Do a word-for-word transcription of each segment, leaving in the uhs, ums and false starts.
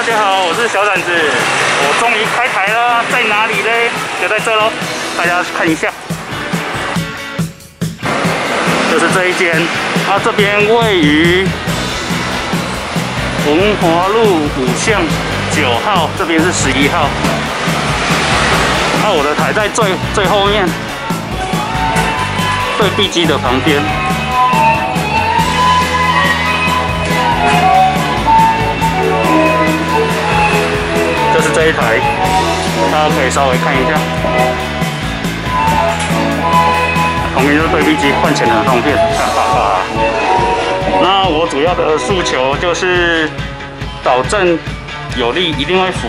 大家好，我是小胆子，我终于开台了，在哪里呢？就在这喽，大家看一下，就是这一间。啊，这边位于文华路五巷九号，这边是十一号。啊，我的台在最最后面，对 B 机的旁边。 这一台，大家可以稍微看一下。旁边就是对币机，换钱很方便。哈哈。那我主要的诉求就是导正有力一定会浮，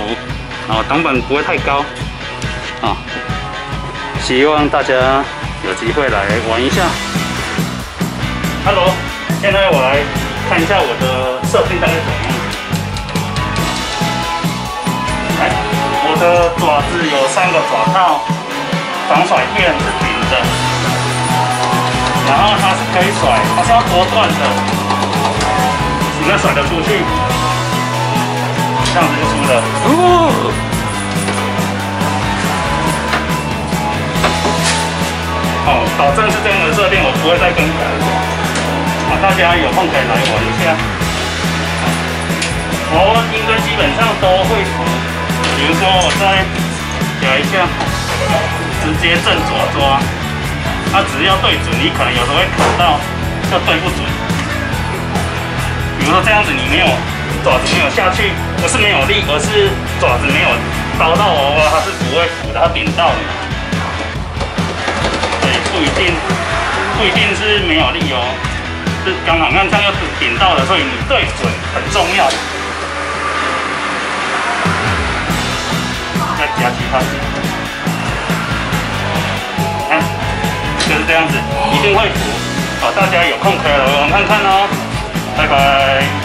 啊、哦，挡板不会太高，啊、哦，希望大家有机会来玩一下。Hello， 现在我来看一下我的设定大概怎么样。 我的爪子有三个爪套，防甩片是平的，然后它是可以甩，它是要多段的，你能甩得出去，这样子就输了。哦、好，保证是这样的设定，我不会再更改。啊，大家有空可以来玩一下。我应该基本上都会浮。 比如说，我再咬一下，直接正左抓，它、啊、只要对准，你可能有时候会卡到，就对不准。比如说这样子，你没有爪子没有下去，不是没有力，而是爪子没有刀到娃娃，它是不会扶的，它顶到你。所以不一定，不一定是没有力哦，是刚好看这样又顶到了，所以你对准很重要。 再夹起它，看、啊，就是这样子，一定会浮。好、哦，大家有空可以来玩看看哦，拜拜。